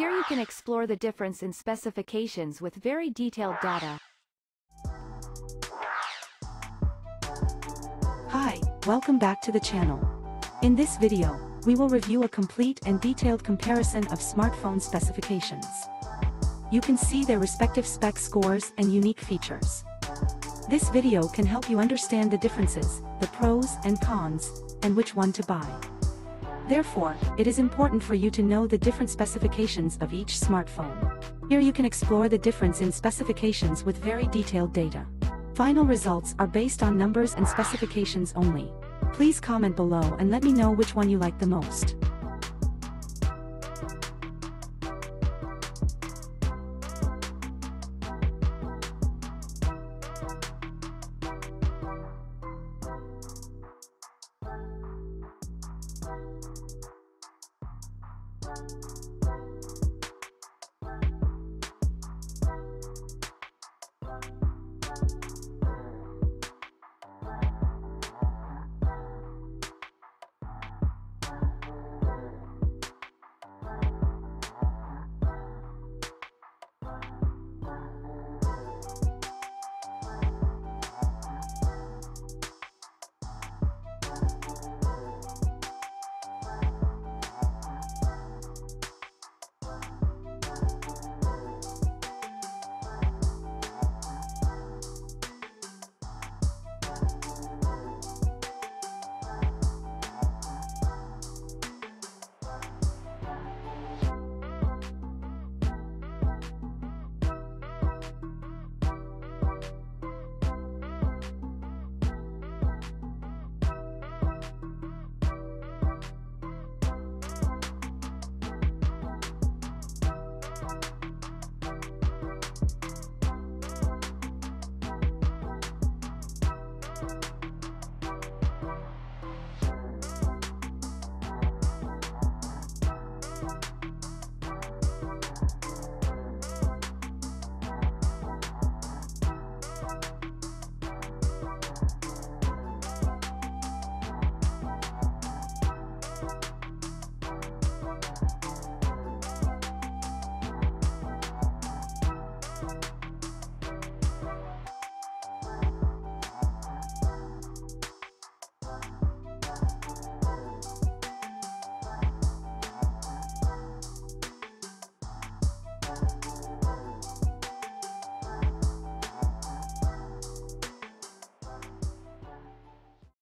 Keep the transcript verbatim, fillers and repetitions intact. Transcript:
Here you can explore the difference in specifications with very detailed data. Hi, welcome back to the channel. In this video, we will review a complete and detailed comparison of smartphone specifications. You can see their respective spec scores and unique features. This video can help you understand the differences, the pros and cons, and which one to buy. Therefore, it is important for you to know the different specifications of each smartphone. Here you can explore the difference in specifications with very detailed data. Final results are based on numbers and specifications only. Please comment below and let me know which one you like the most.